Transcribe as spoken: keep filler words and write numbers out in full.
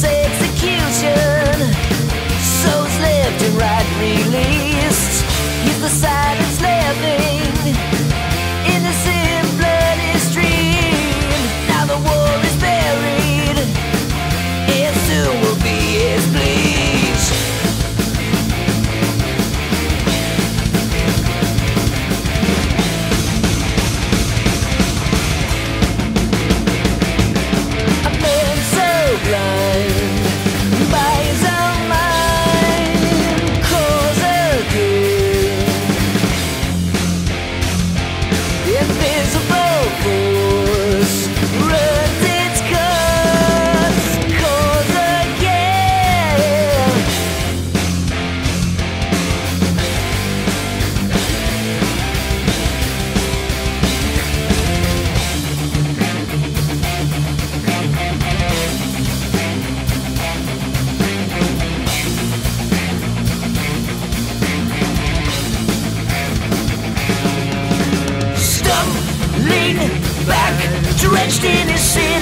Execution, souls lived and right released. He's the silence living innocent blood is streamed. Now the war is buried, it soon will be his bleach. A man so blind drenched in his sin.